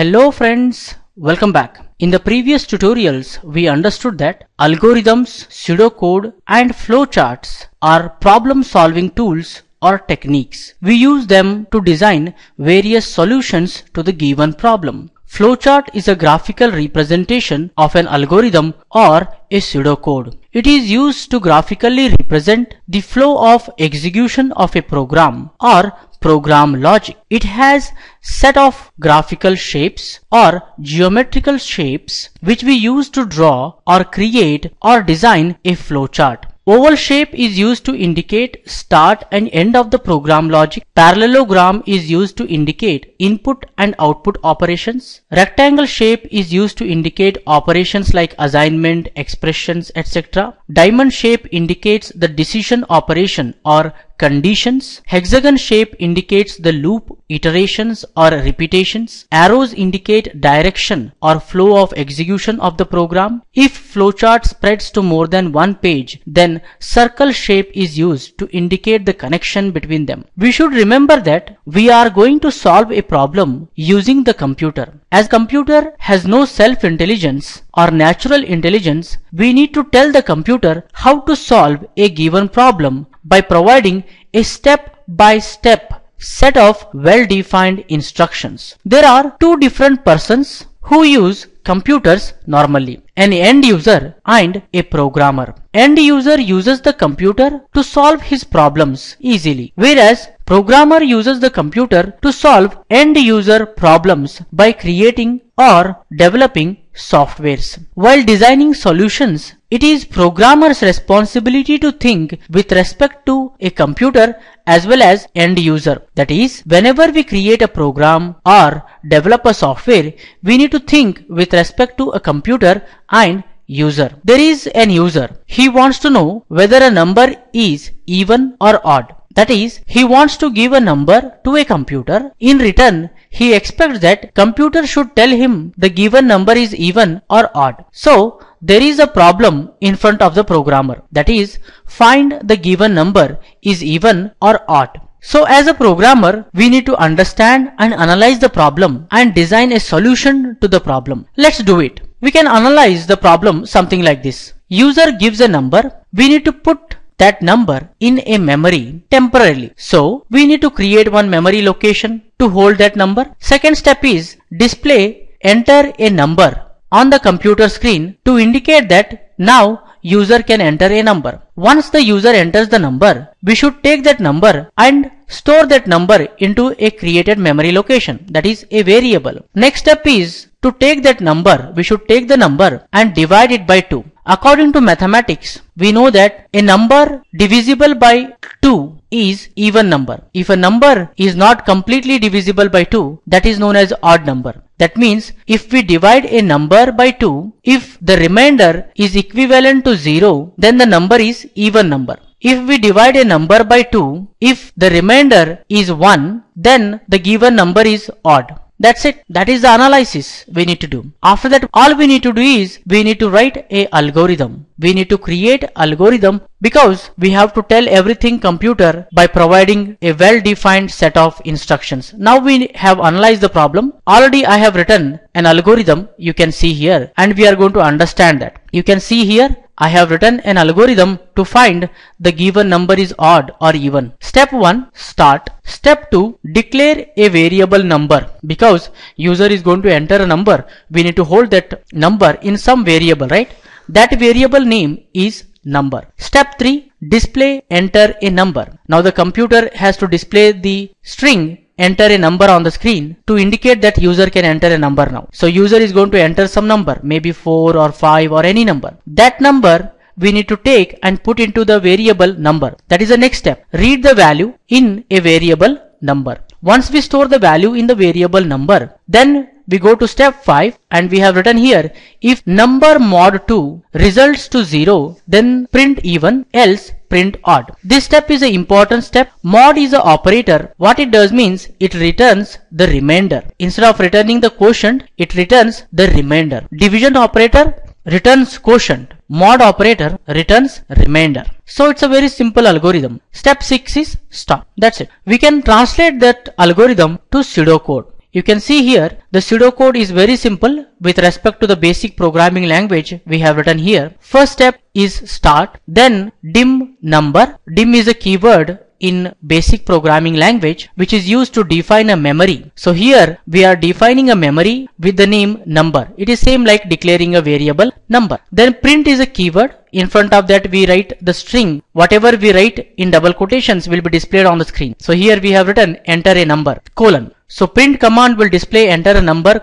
Hello friends, welcome back. In the previous tutorials, we understood that algorithms, pseudocode and flowcharts are problem solving tools or techniques. We use them to design various solutions to the given problem. Flowchart is a graphical representation of an algorithm or a pseudocode. It is used to graphically represent the flow of execution of a program or program logic. It has set of graphical shapes or geometrical shapes which we use to draw or create or design a flowchart. Oval shape is used to indicate start and end of the program logic. Parallelogram is used to indicate input and output operations. Rectangle shape is used to indicate operations like assignment, expressions, etc. Diamond shape indicates the decision operation or conditions. Hexagon shape indicates the loop, iterations or repetitions. Arrows indicate direction or flow of execution of the program. If flowchart spreads to more than one page, then circle shape is used to indicate the connection between them. We should remember that we are going to solve a problem using the computer. As computer has no self-intelligence or natural intelligence, we need to tell the computer how to solve a given problem by providing a step-by-step set of well-defined instructions. There are two different persons who use computers normally, an end user and a programmer. End user uses the computer to solve his problems easily, whereas programmer uses the computer to solve end user problems by creating or developing softwares. While designing solutions, it is programmer's responsibility to think with respect to a computer as well as end user. That is, whenever we create a program or develop a software, we need to think with respect to a computer and user. There is an user. He wants to know whether a number is even or odd. That is, he wants to give a number to a computer. In return, he expects that computer should tell him the given number is even or odd. So, there is a problem in front of the programmer. That is, find the given number is even or odd. So, as a programmer, we need to understand and analyze the problem and design a solution to the problem. Let's do it. We can analyze the problem something like this. User gives a number. We need to put that number in a memory temporarily. So, we need to create one memory location to hold that number. Second step is display, enter a number on the computer screen to indicate that now user can enter a number. Once the user enters the number, we should take that number and store that number into a created memory location, that is a variable. Next step is to take that number, we should take the number and divide it by 2. According to mathematics, we know that a number divisible by 2 is even number. If a number is not completely divisible by 2, that is known as odd number. That means if we divide a number by 2, if the remainder is equivalent to 0, then the number is even number. If we divide a number by 2, if the remainder is 1, then the given number is odd. That's it. That is the analysis we need to do. After that, all we need to do is we need to write an algorithm. We need to create algorithm because we have to tell everything computer by providing a well-defined set of instructions. Now we have analyzed the problem. Already I have written an algorithm, you can see here, and we are going to understand that. You can see here, I have written an algorithm to find the given number is odd or even. Step 1, start. Step 2, declare a variable number. Because user is going to enter a number, we need to hold that number in some variable, right? That variable name is number. Step 3, display, enter a number. Now the computer has to display the string enter a number on the screen to indicate that user can enter a number now. So user is going to enter some number, maybe 4 or 5 or any number. That number we need to take and put into the variable number. That is the next step. Read the value in a variable number. Once we store the value in the variable number, then we go to step 5 and we have written here, if number mod 2 results to 0, then print even, else print odd. This step is an important step. Mod is an operator. What it does means it returns the remainder. Instead of returning the quotient, it returns the remainder. Division operator returns quotient. Mod operator returns remainder. So it's a very simple algorithm. Step 6 is stop. That's it. We can translate that algorithm to pseudocode. You can see here the pseudo code is very simple with respect to the basic programming language we have written here. First step is start, then dim number. Dim is a keyword in basic programming language which is used to define a memory. So here we are defining a memory with the name number. It is same like declaring a variable number. Then print is a keyword. In front of that we write the string. Whatever we write in double quotations will be displayed on the screen. So here we have written enter a number : so print command will display enter a number :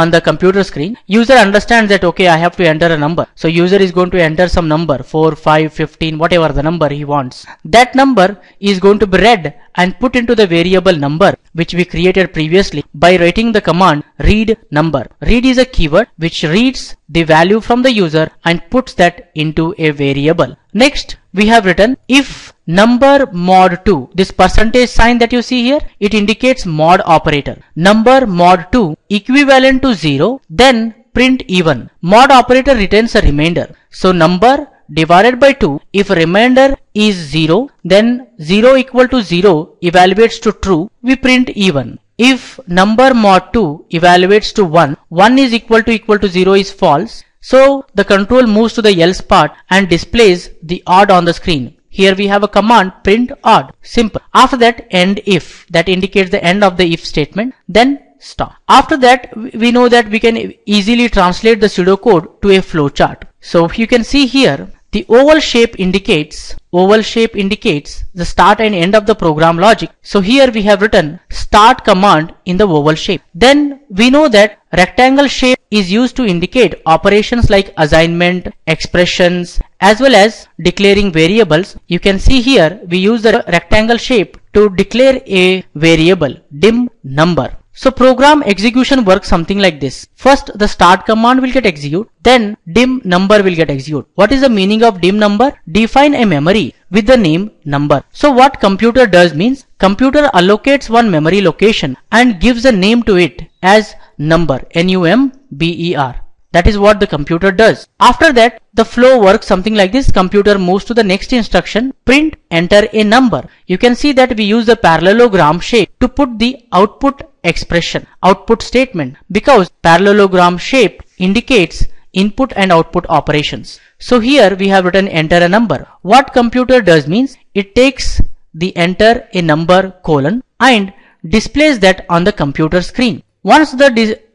on the computer screen. User understands that okay, I have to enter a number. So user is going to enter some number 4, 5, 15, whatever the number he wants. That number is going to be read and put into the variable number which we created previously by writing the command read number. Read is a keyword which reads the value from the user and puts that into a variable. Next we have written if number mod 2, this percentage sign that you see here, it indicates mod operator. Number mod 2 equivalent to 0, then print even. Mod operator returns a remainder. So number divided by 2, if remainder is 0, then 0 equal to 0 evaluates to true, we print even. If number mod 2 evaluates to 1, 1 is equal to 0 is false. So the control moves to the else part and displays the odd on the screen. Here we have a command print odd, simple. After that end if, that indicates the end of the if statement, then stop. After that we know that we can easily translate the pseudocode to a flowchart. So you can see here the oval shape indicates the start and end of the program logic. So here we have written start command in the oval shape. Then we know that rectangle shape is used to indicate operations like assignment, expressions, as well as declaring variables. You can see here we use the rectangle shape to declare a variable dim number. So program execution works something like this. First the start command will get executed, then dim number will get executed. What is the meaning of dim number? Define a memory with the name number. So what computer does means computer allocates one memory location and gives a name to it as number, number. That is what the computer does. After that the flow works something like this. Computer moves to the next instruction, print enter a number. You can see that we use the parallelogram shape to put the output expression, output statement, because parallelogram shape indicates input and output operations. So here we have written enter a number. What computer does means it takes the enter a number : and displays that on the computer screen.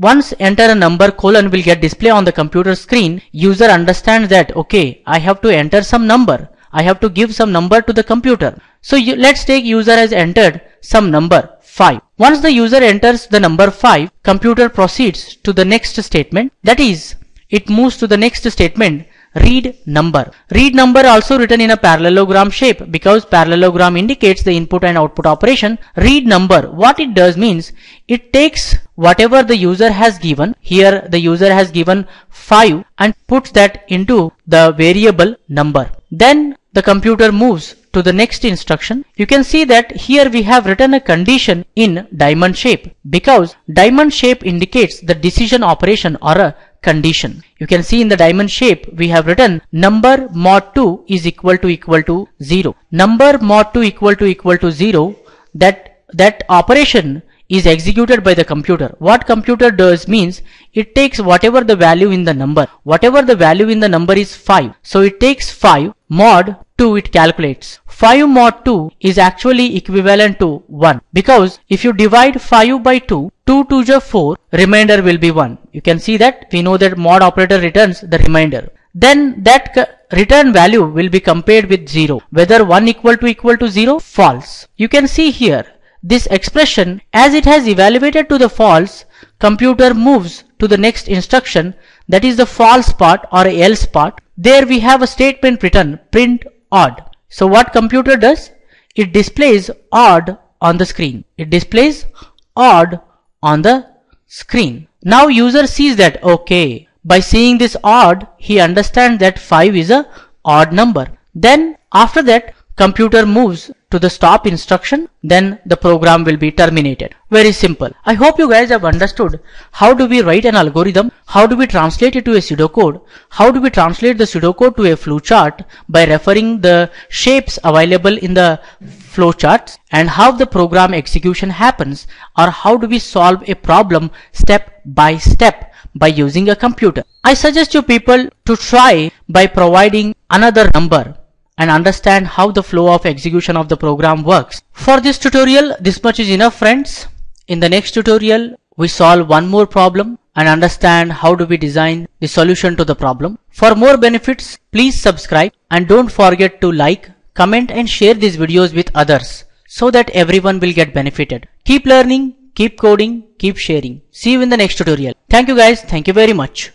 Once enter a number : will get displayed on the computer screen, user understands that okay, I have to enter some number. I have to give some number to the computer. So let's take user has entered some number 5. Once the user enters the number 5, computer proceeds to the next statement. That is, it moves to the next statement, read number. Read number also written in a parallelogram shape because parallelogram indicates the input and output operation. Read number, what it does means it takes whatever the user has given. Here the user has given 5 and puts that into the variable number. Then the computer moves to the next instruction. You can see that here we have written a condition in diamond shape because diamond shape indicates the decision operation or a condition. You can see in the diamond shape we have written number mod 2 is equal to 0. Number mod 2 equal to 0, that operation is executed by the computer. What computer does means it takes whatever the value in the number. Whatever the value in the number is 5. So it takes 5 mod 2, it calculates. 5 mod 2 is actually equivalent to 1 because if you divide 5 by 2, 2 to the 4, remainder will be 1. You can see that we know that mod operator returns the remainder. Then that return value will be compared with 0. Whether 1 equal to 0, false. You can see here this expression, as it has evaluated to the false, computer moves to the next instruction, that is the false part or else part. There we have a statement written print odd. So what computer does? It displays odd on the screen. It displays odd on the screen. Now user sees that okay, by seeing this odd, he understands that 5 is an odd number. Then after that computer moves to the stop instruction, then the program will be terminated. Very simple. I hope you guys have understood how do we write an algorithm, how do we translate it to a pseudocode, how do we translate the pseudocode to a flowchart by referring the shapes available in the flowcharts, and how the program execution happens, or how do we solve a problem step by step by using a computer. I suggest you people to try by providing another number and understand how the flow of execution of the program works. For this tutorial, this much is enough, friends. In the next tutorial, we solve one more problem and understand how do we design the solution to the problem. For more benefits, please subscribe and don't forget to like, comment and share these videos with others so that everyone will get benefited. Keep learning, keep coding, keep sharing. See you in the next tutorial. Thank you guys. Thank you very much.